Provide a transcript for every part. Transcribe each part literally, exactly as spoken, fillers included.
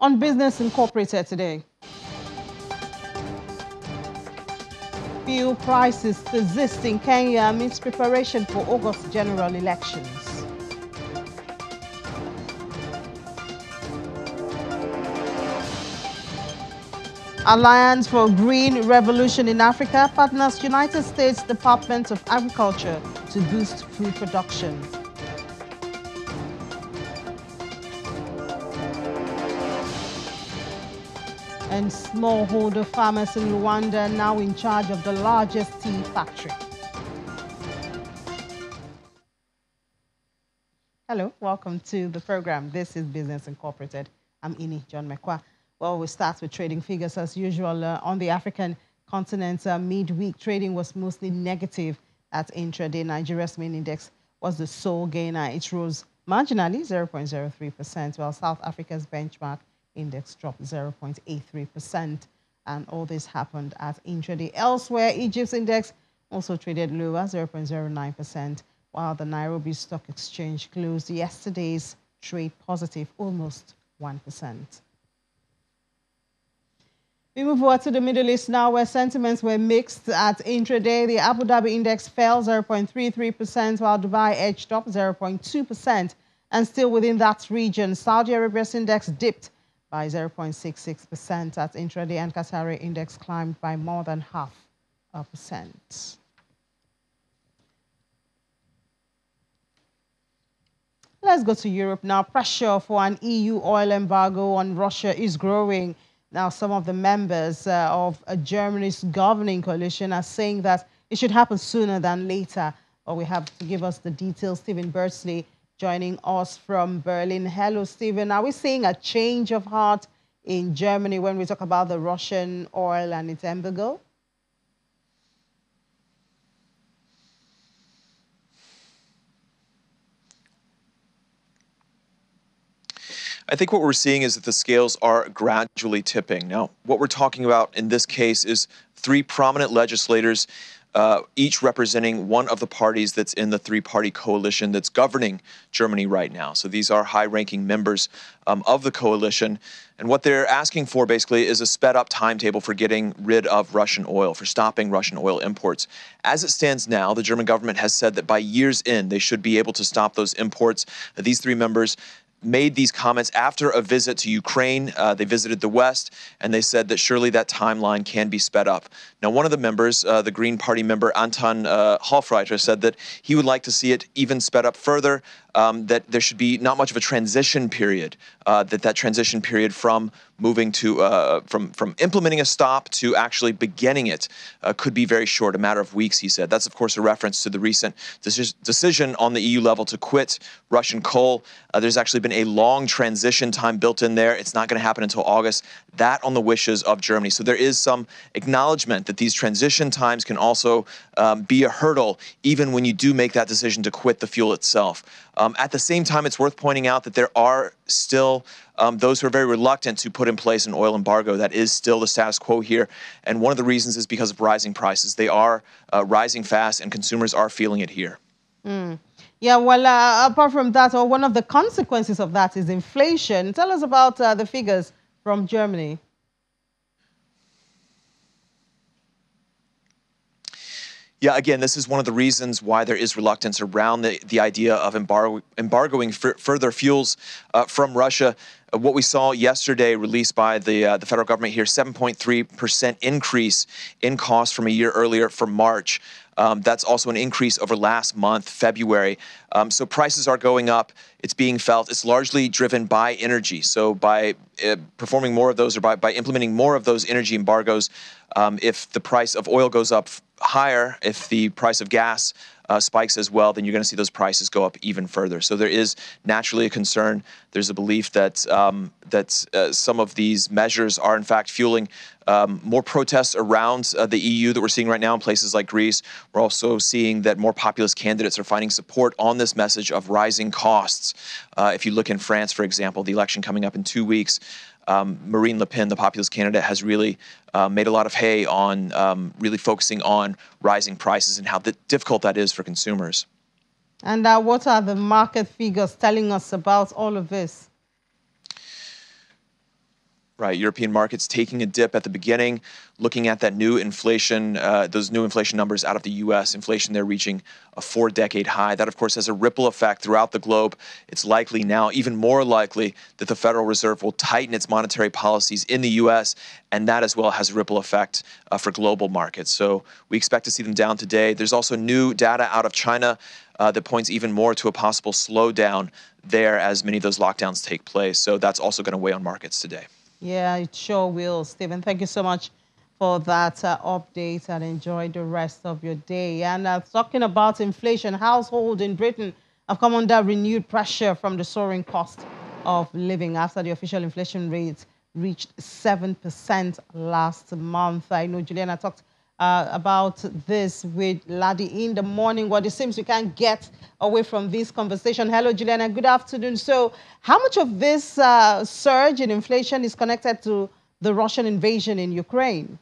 on Business Incorporated today. Fuel prices persist in Kenya amidst preparation for August general elections. Alliance for Green Revolution in Africa partners United States Department of Agriculture to boost food production. And smallholder farmers in Rwanda now in charge of the largest tea factory. Hello, welcome to the program. This is Business Incorporated. I'm Ini John Mekwa. Well, we start with trading figures as usual. Uh, on the African continent, uh, midweek trading was mostly negative at intraday. Nigeria's main index was the sole gainer. It rose marginally, zero point zero three percent, while South Africa's benchmark index dropped zero point eight three percent. And all this happened at intraday. Elsewhere, Egypt's index also traded lower, zero point zero nine percent, while the Nairobi Stock Exchange closed yesterday's trade positive, almost one percent. We move over to the Middle East now, where sentiments were mixed at intraday. The Abu Dhabi index fell zero point three three percent, while Dubai edged up zero point two percent. And still within that region, Saudi Arabia's index dipped by zero point six six percent at intraday, and Qatari index climbed by more than half a percent. Let's go to Europe now. Pressure for an E U oil embargo on Russia is growing. Now, some of the members uh, of uh, Germany's governing coalition are saying that it should happen sooner than later. But we have to give us the details. Stephen Bursley joining us from Berlin. Hello, Stephen. Are we seeing a change of heart in Germany when we talk about the Russian oil and its embargo? I think what we're seeing is that the scales are gradually tipping. Now, what we're talking about in this case is three prominent legislators, uh, each representing one of the parties that's in the three-party coalition that's governing Germany right now. So these are high-ranking members um, of the coalition. And what they're asking for, basically, is a sped-up timetable for getting rid of Russian oil, for stopping Russian oil imports. As it stands now, the German government has said that by year's end, they should be able to stop those imports. Uh, these three members made these comments after a visit to Ukraine. Uh, they visited the West, and they said that surely that timeline can be sped up. Now, one of the members, uh, the Green Party member Anton uh, Hoffreiter, said that he would like to see it even sped up further, um, that there should be not much of a transition period, uh, that that transition period from moving to, uh, from, from implementing a stop to actually beginning it uh, could be very short, a matter of weeks, he said. That's, of course, a reference to the recent deci- decision on the E U level to quit Russian coal. Uh, there's actually been a long transition time built in there. It's not going to happen until August. That on the wishes of Germany. So there is some acknowledgement that these transition times can also um, be a hurdle, even when you do make that decision to quit the fuel itself. Um, at the same time, it's worth pointing out that there are still um, those who are very reluctant to put in place an oil embargo. That is still the status quo here. And one of the reasons is because of rising prices. They are uh, rising fast, and consumers are feeling it here. Mm. Yeah, well, uh, apart from that, or one of the consequences of that is inflation. Tell us about uh, the figures from Germany. Yeah, again, this is one of the reasons why there is reluctance around the, the idea of embargo, embargoing further fuels uh, from Russia. Uh, what we saw yesterday released by the uh, the federal government here, seven point three percent increase in costs from a year earlier for March. Um, that's also an increase over last month, February. Um, so prices are going up. It's being felt. It's largely driven by energy. So by uh, performing more of those or by, by implementing more of those energy embargoes, um, if the price of oil goes up higher, if the price of gas uh, spikes as well, then you're going to see those prices go up even further. So there is naturally a concern. There's a belief that um, that uh, some of these measures are in fact fueling Um, more protests around uh, the E U that we're seeing right now in places like Greece. We're also seeing that more populist candidates are finding support on this message of rising costs. Uh, if you look in France, for example, the election coming up in two weeks, um, Marine Le Pen, the populist candidate, has really uh, made a lot of hay on um, really focusing on rising prices and how th- difficult that is for consumers. And uh, what are the market figures telling us about all of this? Right, European markets taking a dip at the beginning, looking at that new inflation, uh, those new inflation numbers out of the U S, inflation there reaching a four-decade high. That, of course, has a ripple effect throughout the globe. It's likely now, even more likely, that the Federal Reserve will tighten its monetary policies in the U S, and that as well has a ripple effect uh, for global markets. So we expect to see them down today. There's also new data out of China uh, that points even more to a possible slowdown there as many of those lockdowns take place. So that's also going to weigh on markets today. Yeah, it sure will, Stephen. Thank you so much for that uh, update, and enjoy the rest of your day. And uh, talking about inflation, households in Britain have come under renewed pressure from the soaring cost of living after the official inflation rate reached seven percent last month. I know Juliana talked uh, about this with Ladi in the morning. Well, it seems we can't get away from this conversation. Hello, Juliana. Good afternoon. So how much of this uh, surge in inflation is connected to the Russian invasion in Ukraine?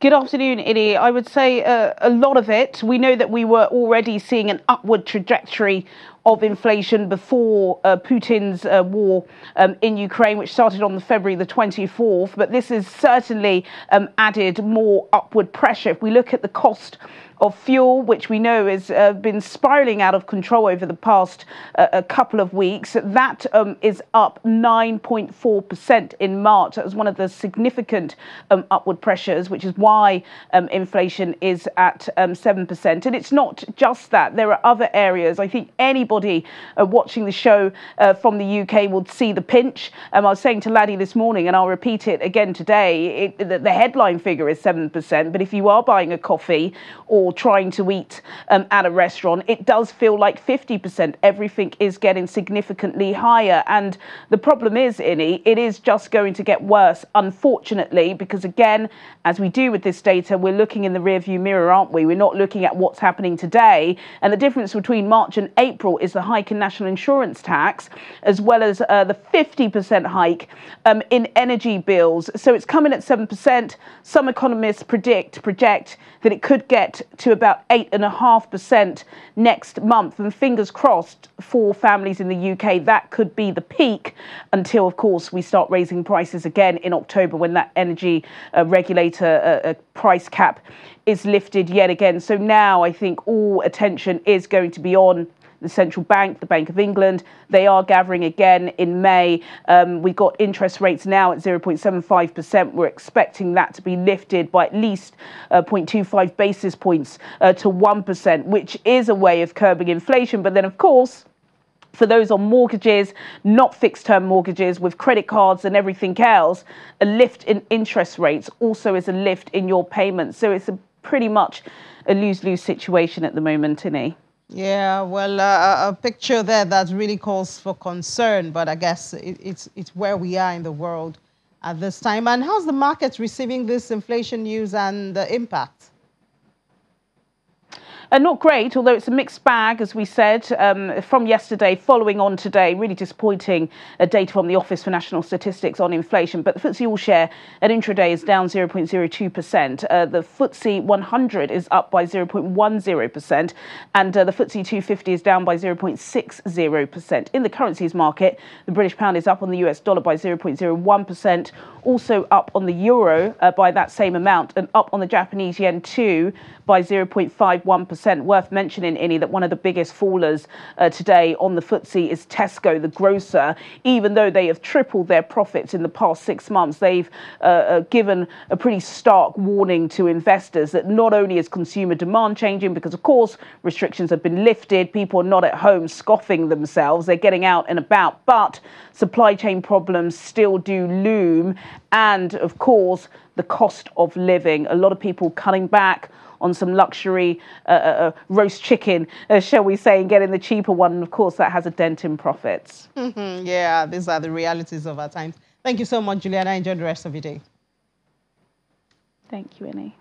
Good afternoon, Ini. I would say uh, a lot of it. We know that we were already seeing an upward trajectory of inflation before uh, Putin's uh, war um, in Ukraine, which started on February the twenty-fourth. But this has certainly um, added more upward pressure. If we look at the cost of fuel, which we know has uh, been spiralling out of control over the past uh, a couple of weeks, that um, is up nine point four percent in March. That was one of the significant um, upward pressures, which is why um, inflation is at um, seven percent. And it's not just that. There are other areas. I think anybody uh, watching the show uh, from the U K will see the pinch. Um, I was saying to Laddie this morning, and I'll repeat it again today, it, the, the headline figure is seven percent. But if you are buying a coffee or trying to eat um, at a restaurant, it does feel like fifty percent. Everything is getting significantly higher. And the problem is, Ini, it is just going to get worse, unfortunately, because again, as we do with this data, we're looking in the rearview mirror, aren't we? We're not looking at what's happening today. And the difference between March and April is the hike in national insurance tax, as well as uh, the fifty percent hike um, in energy bills. So it's coming at seven percent. Some economists predict, project that it could get to about eight and a half percent next month, and fingers crossed for families in the U K that could be the peak, until of course we start raising prices again in October when that energy uh, regulator uh, uh, price cap is lifted yet again. So now I think all attention is going to be on the central bank, the Bank of England. They are gathering again in May. Um, we've got interest rates now at zero point seven five percent. We're expecting that to be lifted by at least uh, zero point two five basis points uh, to one percent, which is a way of curbing inflation. But then, of course, for those on mortgages, not fixed-term mortgages, with credit cards and everything else, a lift in interest rates also is a lift in your payments. So it's a pretty much a lose-lose situation at the moment, Ini. Yeah, well, uh, a picture there that really calls for concern, but I guess it, it's, it's where we are in the world at this time. And how's the market receiving this inflation news and the impact? Uh, not great, although it's a mixed bag, as we said, um, from yesterday, following on today. Really disappointing uh, data from the Office for National Statistics on inflation. But the FTSE All Share at intraday is down zero point zero two percent. Uh, the FTSE one hundred is up by zero point one zero percent. And uh, the FTSE two fifty is down by zero point six zero percent. In the currencies market, the British pound is up on the U S dollar by zero point zero one percent. Also up on the euro uh, by that same amount, and up on the Japanese yen too by zero point five one percent. Worth mentioning, Ini, that one of the biggest fallers uh, today on the FTSE is Tesco, the grocer. Even though they have tripled their profits in the past six months, they've uh, uh, given a pretty stark warning to investors that not only is consumer demand changing, because of course restrictions have been lifted, people are not at home scoffing themselves, they're getting out and about, but supply chain problems still do loom, and of course the cost of living. A lot of people cutting back on some luxury uh, uh, roast chicken, uh, shall we say, and getting the cheaper one. And of course, that has a dent in profits. Mm-hmm. Yeah, these are the realities of our times. Thank you so much, Juliana. Enjoy the rest of your day. Thank you, Ini.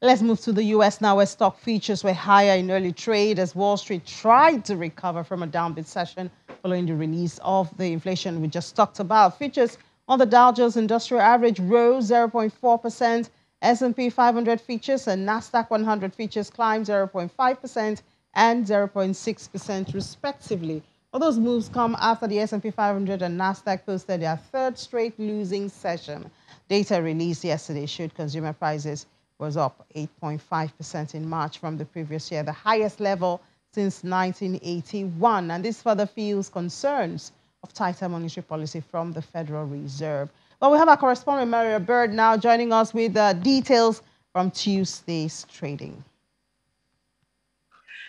Let's move to the U S now, where stock futures were higher in early trade as Wall Street tried to recover from a downbeat session following the release of the inflation we just talked about. Futures on the Dow Jones Industrial Average rose zero point four percent. S and P five hundred futures and NASDAQ one hundred futures climbed zero point five percent and zero point six percent respectively. All those moves come after the S and P five hundred and NASDAQ posted their third straight losing session. Data released yesterday showed consumer prices was up eight point five percent in March from the previous year, the highest level since nineteen eighty-one. And this further fuels concerns of tighter monetary policy from the Federal Reserve. But we have our correspondent, Maria Bird, now joining us with uh, details from Tuesday's trading.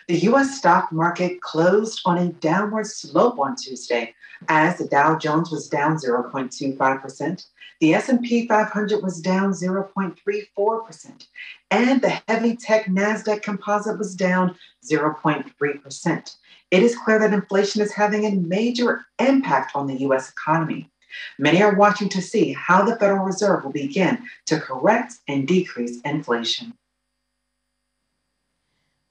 The U S stock market closed on a downward slope on Tuesday as the Dow Jones was down zero point two five percent, the S and P five hundred was down zero point three four percent, and the heavy tech NASDAQ composite was down zero point three percent. It is clear that inflation is having a major impact on the U S economy. Many are watching to see how the Federal Reserve will begin to correct and decrease inflation.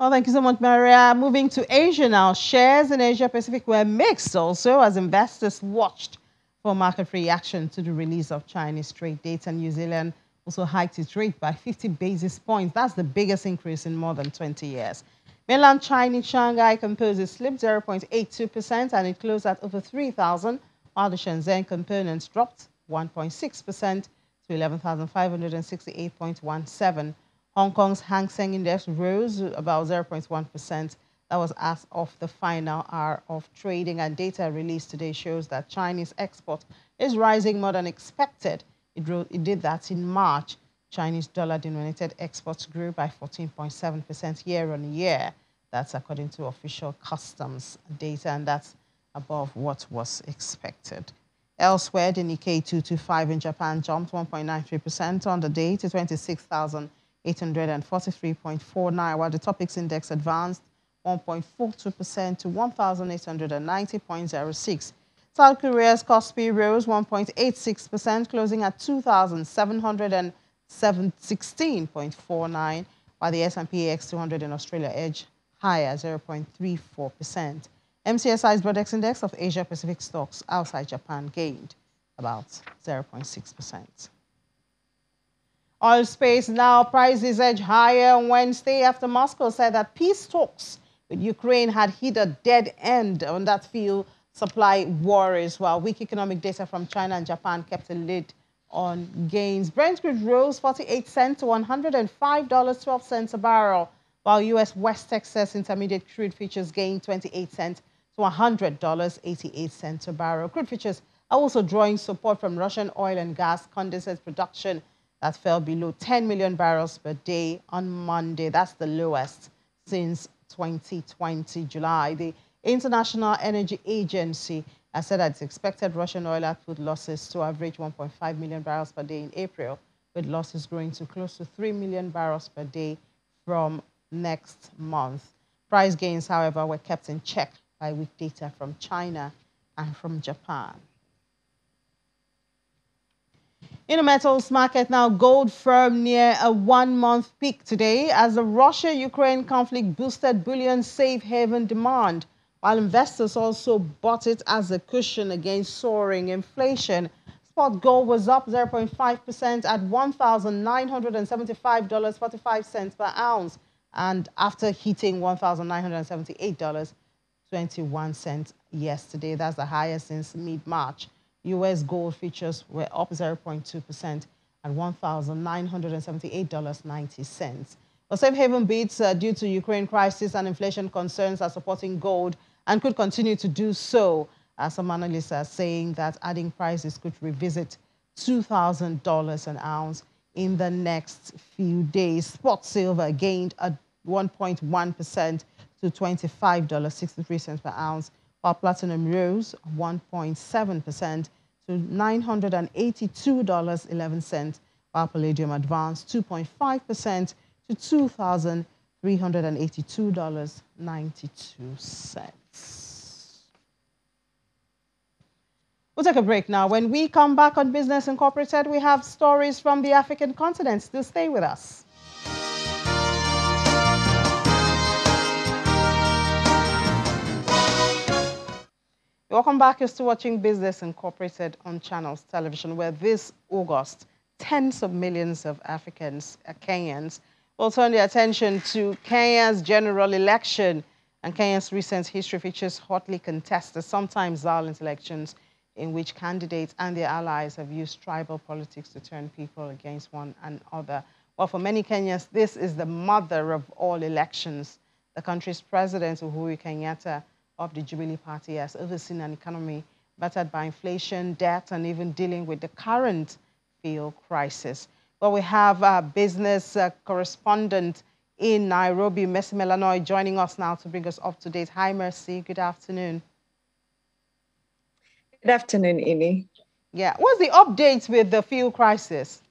Well, thank you so much, Maria. Moving to Asia now. Shares in Asia Pacific were mixed also as investors watched for market reaction to the release of Chinese trade data. New Zealand also hiked its rate by fifty basis points. That's the biggest increase in more than twenty years. Mainland Chinese Shanghai composite slipped zero point eight two percent and it closed at over three thousand, while the Shenzhen components dropped one point six percent to eleven thousand five hundred sixty-eight point one seven. Hong Kong's Hang Seng Index rose about zero point one percent. That was as of the final hour of trading. And data released today shows that Chinese export is rising more than expected. It, wrote, it did that in March. Chinese dollar-denominated exports grew by fourteen point seven percent year-on-year. That's according to official customs data, and that's above what was expected. Elsewhere, the Nikkei two twenty-five in Japan jumped one point nine three percent on the day to twenty-six thousand eight hundred forty-three point four nine, while the Topix index advanced one point four two percent to one thousand eight hundred ninety point zero six. South Korea's Kospi rose one point eight six percent, closing at two thousand seven hundred sixteen point four nine, while the S and P A X two hundred in Australia edged higher, zero point three four percent. M C S I's Broadex index of Asia Pacific stocks outside Japan gained about zero point six percent. Oil space now, prices edge higher on Wednesday after Moscow said that peace talks with Ukraine had hit a dead end on that fuel supply worries, while weak economic data from China and Japan kept a lid on gains. Brent crude rose forty-eight cents to one hundred five dollars and twelve cents a barrel, while U S West Texas intermediate crude futures gained twenty-eight cents to one hundred dollars and eighty-eight cents a barrel. Crude futures are also drawing support from Russian oil and gas condensate production that fell below ten million barrels per day on Monday. That's the lowest since twenty twenty, July. The International Energy Agency has said that it's expected Russian oil output losses to average one point five million barrels per day in April, with losses growing to close to three million barrels per day from next month. Price gains, however, were kept in check by weak data from China and from Japan. In the metals market now, gold firm near a one-month peak today as the Russia-Ukraine conflict boosted bullion safe haven demand, while investors also bought it as a cushion against soaring inflation. Spot gold was up zero point five percent at one thousand nine hundred seventy-five dollars and forty-five cents per ounce, and after hitting one thousand nine hundred seventy-eight dollars and twenty-one cents yesterday. That's the highest since mid-March. U S gold futures were up zero point two percent at one thousand nine hundred seventy-eight dollars and ninety cents. Well, safe haven bids uh, due to Ukraine crisis and inflation concerns are supporting gold and could continue to do so, as some analysts are saying that adding prices could revisit two thousand dollars an ounce in the next few days. Spot silver gained at one point one percent to twenty-five dollars and sixty-three cents per ounce, while platinum rose one point seven percent to nine hundred eighty-two dollars and eleven cents, while palladium advanced two point five percent to two thousand three hundred eighty-two dollars and ninety-two cents. We'll take a break now. When we come back on Business Incorporated, we have stories from the African continent. Do stay with us. Welcome back. You're still watching Business Incorporated on Channels Television, where this August, tens of millions of Africans, uh, Kenyans, will turn their attention to Kenya's general election And Kenya's recent history features hotly contested, sometimes violent elections in which candidates and their allies have used tribal politics to turn people against one another. Well, for many Kenyans, this is the mother of all elections. The country's president, Uhuru Kenyatta, of the Jubilee Party, has overseen an economy battered by inflation, debt, and even dealing with the current fuel crisis. Well, we have a business uh, correspondent in Nairobi, Mercy Melanoy, joining us now to bring us up to date. Hi, Mercy. Good afternoon. Good afternoon, Ini. Yeah. What's the update with the fuel crisis?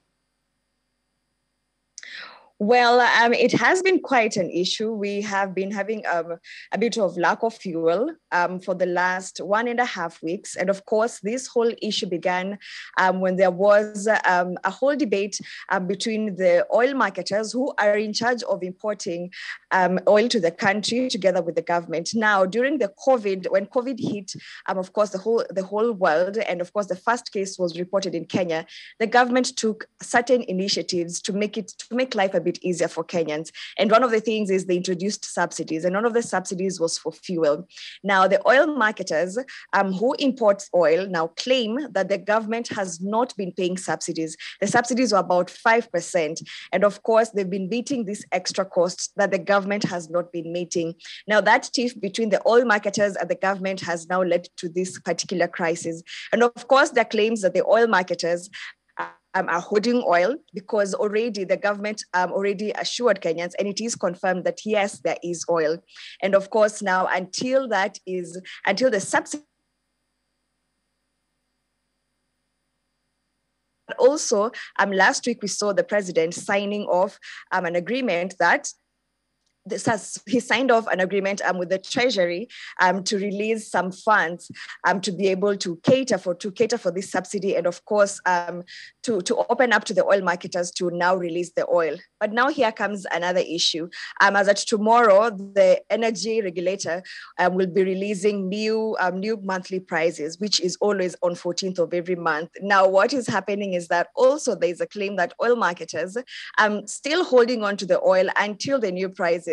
Well, um, it has been quite an issue. We have been having um, a bit of lack of fuel um, for the last one and a half weeks. And of course, this whole issue began um, when there was um, a whole debate uh, between the oil marketers who are in charge of importing um, oil to the country together with the government. Now, during the COVID, when COVID hit, um, of course, the whole, the whole world, and of course, the first case was reported in Kenya, the government took certain initiatives to make, it, to make life a bit easier for Kenyans. And one of the things is they introduced subsidies, and one of the subsidies was for fuel. Now, the oil marketers um, who import oil now claim that the government has not been paying subsidies. The subsidies were about five percent. And of course, they've been beating this extra cost that the government has not been meeting. Now, that tiff between the oil marketers and the government has now led to this particular crisis. And of course, there are claims that the oil marketers Um, are hoarding oil, because already the government um, already assured Kenyans, and it is confirmed that yes, there is oil. And of course now, until that is, until the subsidy, also um, last week we saw the president signing off um, an agreement that This has, he signed off an agreement um, with the Treasury um, to release some funds um, to be able to cater for to cater for this subsidy, and of course um, to, to open up to the oil marketers to now release the oil. But now here comes another issue. Um, as at tomorrow, the energy regulator um, will be releasing new um, new monthly prices, which is always on fourteenth of every month. Now what is happening is that also there is a claim that oil marketers um still holding on to the oil until the new prices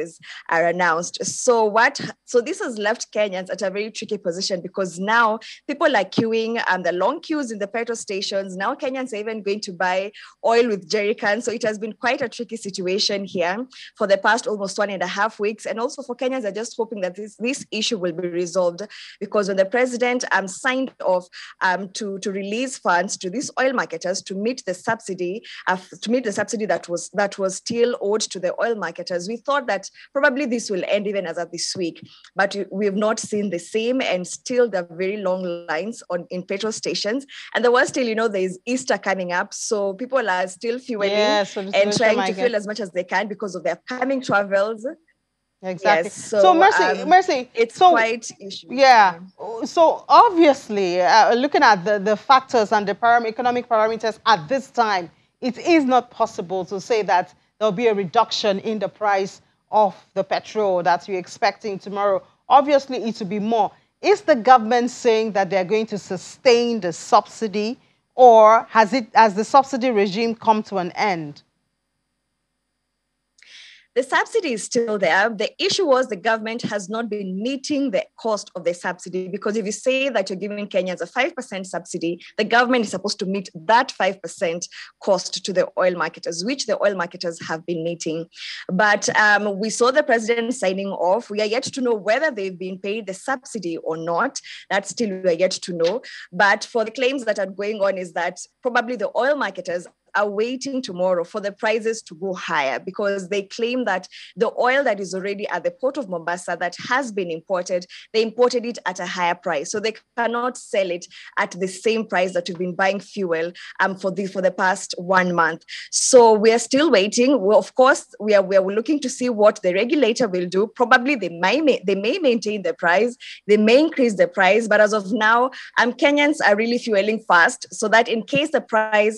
are announced. So what? So this has left Kenyans at a very tricky position, because now people are queuing, and the long queues in the petrol stations. Now Kenyans are even going to buy oil with jerry cans. So it has been quite a tricky situation here for the past almost one and a half weeks. And also for Kenyans, are just hoping that this this issue will be resolved, because when the president um, signed off um, to to release funds to these oil marketers to meet the subsidy uh, to meet the subsidy that was that was still owed to the oil marketers, we thought that probably this will end even as of this week, but we have not seen the same, and still there are very long lines on in petrol stations. And the worst still, you know, there is Easter coming up, so people are still fueling yeah, so and trying to fuel as much as they can because of their coming travels. Exactly. Yes, so, so Mercy, um, Mercy, it's so, quite issue. Yeah. So obviously, uh, looking at the the factors and the param economic parameters at this time, it is not possible to say that there will be a reduction in the price of the petrol that you're expecting tomorrow. Obviously, it will be more. Is the government saying that they're going to sustain the subsidy, or has it, has the subsidy regime come to an end? The subsidy is still there. The issue was the government has not been meeting the cost of the subsidy, because if you say that you're giving Kenyans a five percent subsidy, the government is supposed to meet that five percent cost to the oil marketers, which the oil marketers have been meeting. But um, we saw the president signing off. We are yet to know whether they've been paid the subsidy or not. That still we are yet to know. But for the claims that are going on is that probably the oil marketers are waiting tomorrow for the prices to go higher, because they claim that the oil that is already at the port of Mombasa that has been imported, they imported it at a higher price. So they cannot sell it at the same price that we've been buying fuel um, for, the, for the past one month. So we are still waiting. Well, of course, we are, we are looking to see what the regulator will do. Probably they may, they may maintain the price, they may increase the price, but as of now, um, Kenyans are really fueling fast, so that in case the price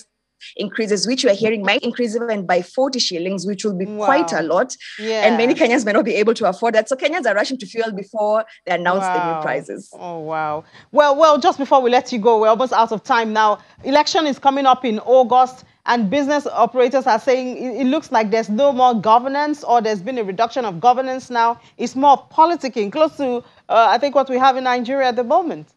increases, which we're hearing might increase even by forty shillings, which will be wow. quite a lot. Yeah. And many Kenyans may not be able to afford that. So Kenyans are rushing to fuel before they announce wow. the new prices. Oh, wow. Well, well, just before we let you go, we're almost out of time now. Election is coming up in August. And business operators are saying it looks like there's no more governance, or there's been a reduction of governance now. It's more politicking, close to, uh, I think, what we have in Nigeria at the moment.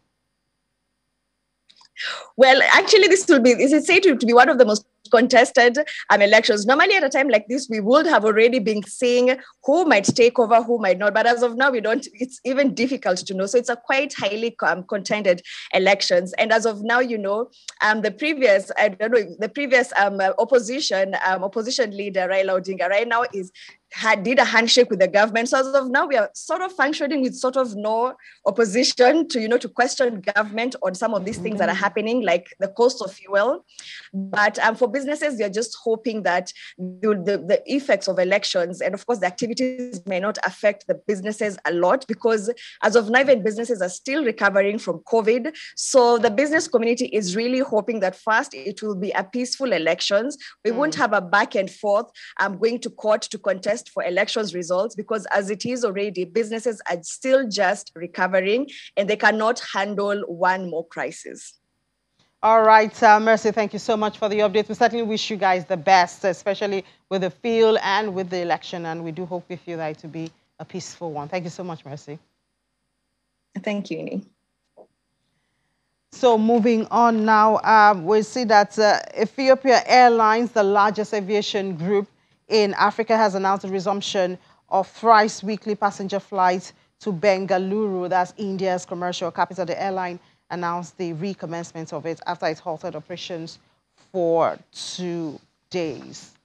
Well, actually, this will be, this is said to be one of the most contested um, elections. Normally, at a time like this, we would have already been seeing who might take over, who might not. But as of now, we don't. It's even difficult to know. So it's a quite highly um, contended elections. And as of now, you know, um, the previous, I don't know, the previous um, opposition um, opposition leader Raila Odinga right now is. Had, did a handshake with the government. So as of now, we are sort of functioning with sort of no opposition to, you know, to question government on some of these things that are happening, like the cost of fuel. But um, for businesses, they're just hoping that the, the, the effects of elections and, of course, the activities may not affect the businesses a lot, because as of now, even businesses are still recovering from COVID. So the business community is really hoping that first, it will be a peaceful elections. We mm. won't have a back and forth um, going to court to contest for elections results, because as it is already, businesses are still just recovering and they cannot handle one more crisis. All right, uh, Mercy, thank you so much for the update. We certainly wish you guys the best, especially with the field and with the election. And we do hope with you that it will be a peaceful one. Thank you so much, Mercy. Thank you, Ini. So moving on now, uh, we see that uh, Ethiopia Airlines, the largest aviation group in Africa, has announced a resumption of thrice weekly passenger flights to Bengaluru, that's India's commercial capital. The airline announced the recommencement of it after it halted operations for two days.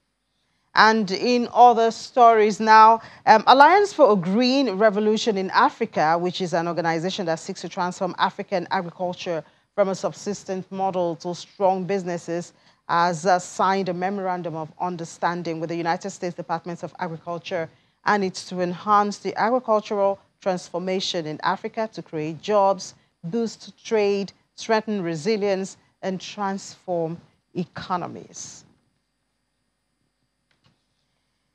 And in other stories now, um, Alliance for a Green Revolution in Africa, which is an organization that seeks to transform African agriculture from a subsistence model to strong businesses, has uh, signed a memorandum of understanding with the United States Department of Agriculture, and it's to enhance the agricultural transformation in Africa to create jobs, boost trade, strengthen resilience, and transform economies.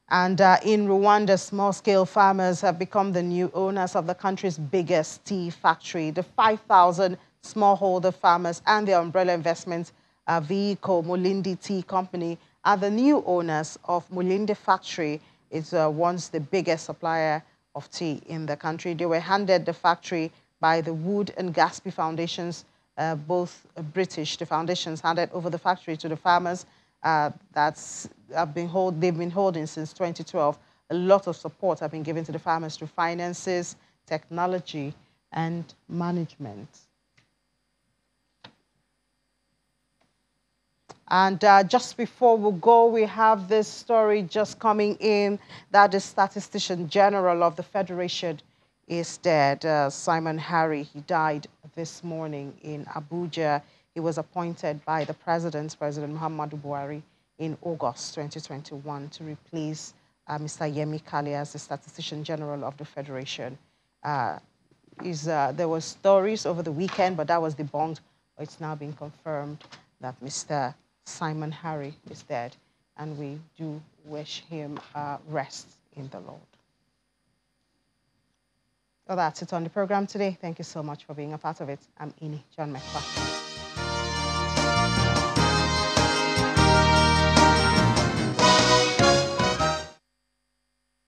And uh, in Rwanda, small-scale farmers have become the new owners of the country's biggest tea factory. The five thousand smallholder farmers and their umbrella investments A vehicle, Mulindi Tea Company, are the new owners of Mulindi Factory. It's uh, once the biggest supplier of tea in the country. They were handed the factory by the Wood and Gaspi Foundations, uh, both British. The foundations handed over the factory to the farmers. Uh, that's have been hold, they've been holding since twenty twelve. A lot of support have been given to the farmers through finances, technology, and management. And uh, just before we go, we have this story just coming in that the Statistician General of the Federation is dead. Uh, Simon Harry, he died this morning in Abuja. He was appointed by the President, President Muhammadu Buhari, in August twenty twenty-one to replace uh, Mister Yemi Kali as the Statistician General of the Federation. Uh, is, uh, there were stories over the weekend, but that was debunked. It's now been confirmed that Mister Simon Harry is dead, and we do wish him uh, rest in the Lord. Well, that's it on the program today. Thank you so much for being a part of it. I'm Ini John Mekwa.